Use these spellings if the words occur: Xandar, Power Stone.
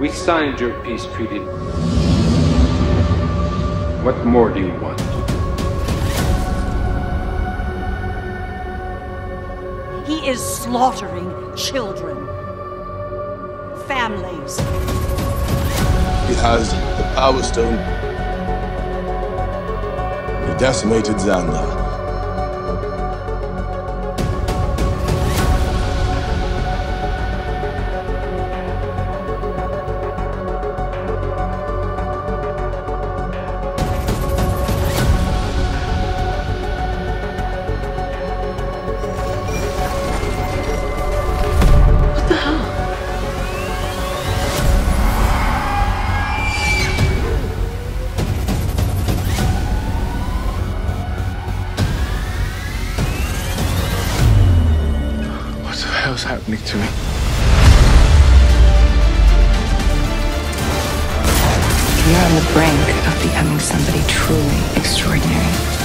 We signed your peace treaty. What more do you want? He is slaughtering children, families. He has the Power Stone. He decimated Xandar. What's happening to me? We are on the brink of becoming somebody truly extraordinary.